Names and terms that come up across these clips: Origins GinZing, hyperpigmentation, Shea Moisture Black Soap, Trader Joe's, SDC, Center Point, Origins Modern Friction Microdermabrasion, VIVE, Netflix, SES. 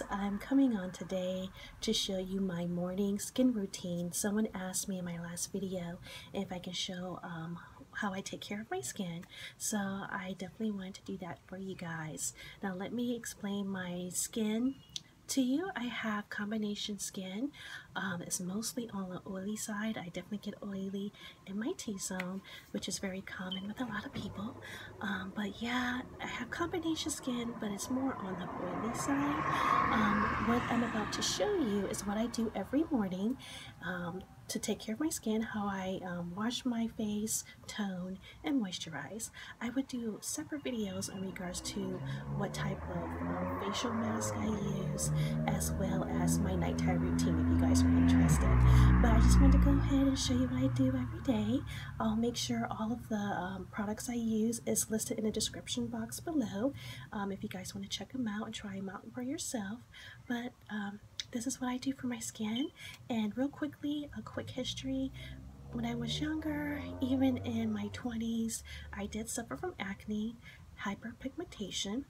guys, I'm coming on today to show you my morning skin routine. Someone asked me in my last video if I can show how I take care of my skin, so I definitely wanted to do that for you guys. Now let me explain my skin to you. I have combination skin. It's mostly on the oily side. I definitely get oily in my T-zone, which is very common with a lot of people. But yeah, I have combination skin, but it's more on the oily side. What I'm about to show you is what I do every morning to take care of my skin, how I wash my face, tone, and moisturize. I would do separate videos in regards to what type of facial mask I use, as well as my nighttime routine if you guys are interested. But I just wanted to go ahead and show you what I do every day. I'll make sure all of the products I use is listed in the description box below if you guys want to check them out and try them out for yourself. But this is what I do for my skin. And real quickly, a quick history. When I was younger, even in my 20s, I did suffer from acne, hyperpigmentation,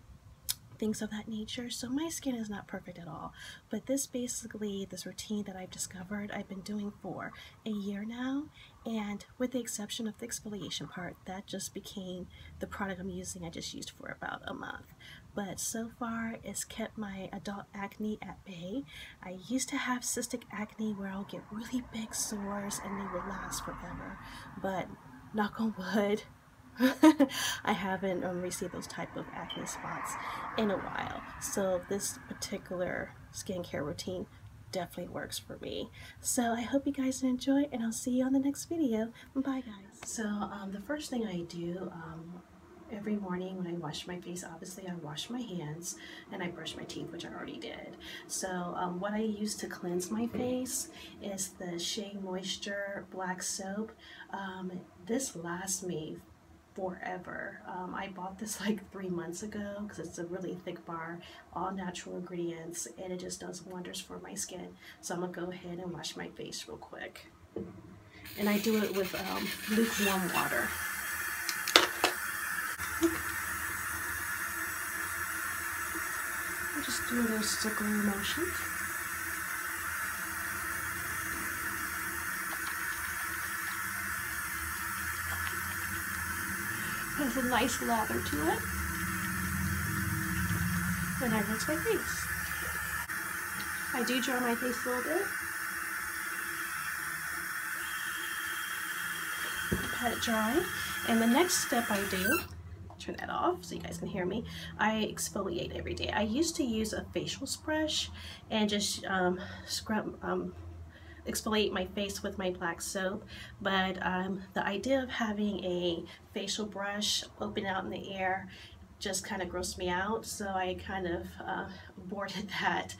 things of that nature, so my skin is not perfect at all. But this routine that I've discovered, I've been doing for a year now, and with the exception of the exfoliation part, that just became the product I'm using. I just used for about a month, but so far it's kept my adult acne at bay. I used to have cystic acne where I'll get really big sores and they would last forever, but knock on wood, I haven't received those type of acne spots in a while, so this particular skincare routine definitely works for me. So I hope you guys enjoy, and I'll see you on the next video. Bye guys. So the first thing I do every morning when I wash my face, obviously I wash my hands and I brush my teeth, which I already did. So what I use to cleanse my face is the Shea Moisture Black Soap. This lasts me forever. I bought this like 3 months ago because it's a really thick bar, all natural ingredients, and it just does wonders for my skin. So I'm gonna go ahead and wash my face real quick. And I do it with lukewarm water. I'll just do those circular motions. Has a nice lather to it. Then I rinse my face. I do dry my face a little bit. Pat it dry. And the next step I do, turn that off so you guys can hear me, I exfoliate every day. I used to use a facial brush and just exfoliate my face with my black soap, but the idea of having a facial brush open out in the air just kind of grossed me out, so I kind of aborted that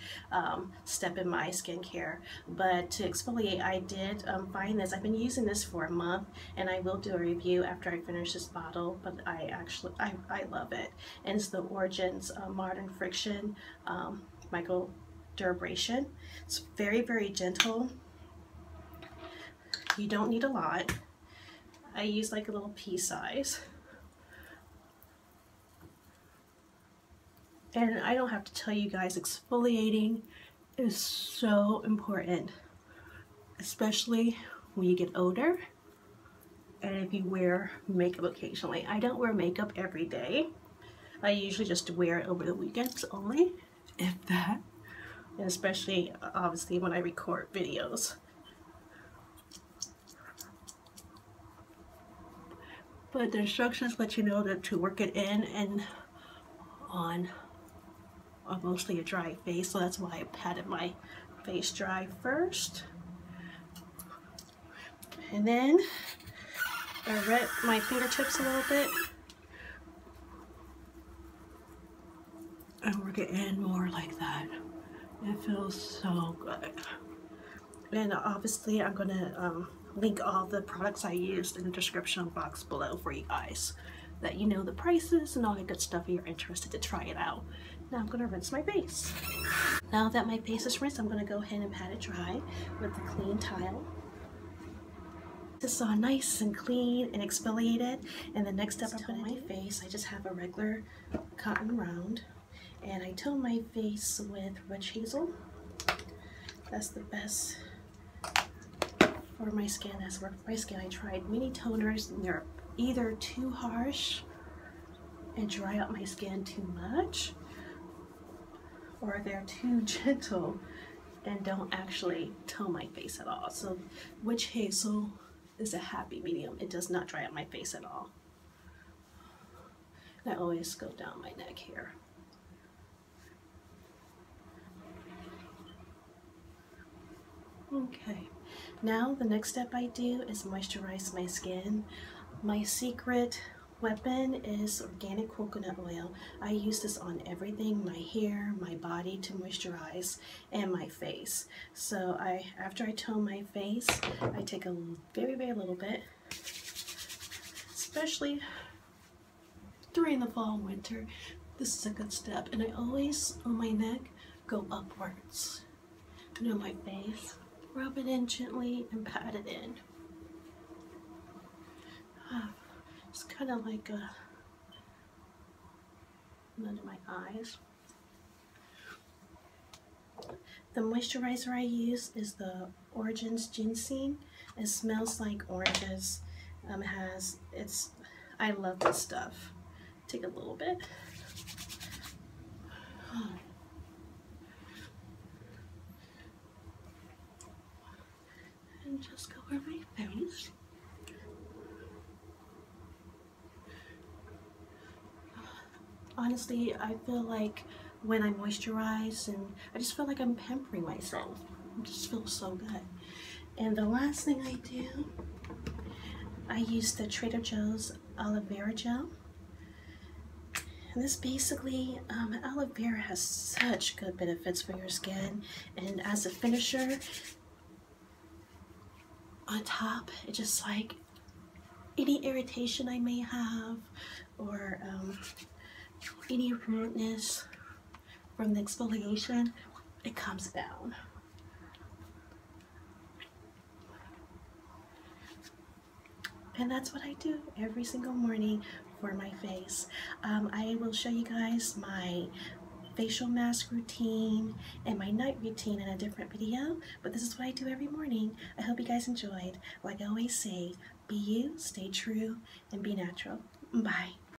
step in my skincare. But to exfoliate, I did find this. I've been using this for a month, and I will do a review after I finish this bottle, but I love it. And it's the Origins Modern Friction Microdermabrasion. It's very, very gentle. You don't need a lot. I use like a little pea size. And I don't have to tell you guys, exfoliating is so important, especially when you get older and if you wear makeup occasionally. I don't wear makeup every day. I usually just wear it over the weekends only, if that. And especially, obviously, when I record videos. But the instructions let you know that to work it in and on mostly a dry face, so that's why I patted my face dry first. And then I wet my fingertips a little bit and work it in more like that. It feels so good. And obviously I'm gonna link all the products I used in the description box below for you guys, that you know the prices and all that good stuff if you're interested to try it out. Now I'm gonna rinse my face. Now that my face is rinsed, I'm gonna go ahead and pat it dry with a clean towel. This is all nice and clean and exfoliated. And the next step I put on my face, I just have a regular cotton round. And I tone my face with witch hazel. That's the best for my skin, that's worked for my skin. I tried many toners and they're either too harsh and dry out my skin too much, or they're too gentle and don't actually tone my face at all. So witch hazel is a happy medium. It does not dry out my face at all. And I always go down my neck here. Okay, now the next step I do is moisturize my skin. My secret weapon is organic coconut oil. I use this on everything, my hair, my body to moisturize, and my face. So after I tone my face, I take a very, very little bit, especially during the fall and winter. This is a good step. And I always, on my neck, go upwards and on my face. Rub it in gently and pat it in. It's kind of like a under my eyes. The moisturizer I use is the Origins GinZing. It smells like oranges. I love this stuff. Take a little bit. And just go over my face. Honestly, I feel like when I moisturize, and I just feel like I'm pampering myself. It just feels so good. And the last thing I do, I use the Trader Joe's aloe vera gel. And this basically, aloe vera has such good benefits for your skin. And as a finisher, on top, it just like any irritation I may have, or any rootness from the exfoliation, it comes down. And that's what I do every single morning for my face. I will show you guys my facial mask routine and my night routine in a different video, but this is what I do every morning. I hope you guys enjoyed. Like I always say, be you, stay true, and be natural. Bye.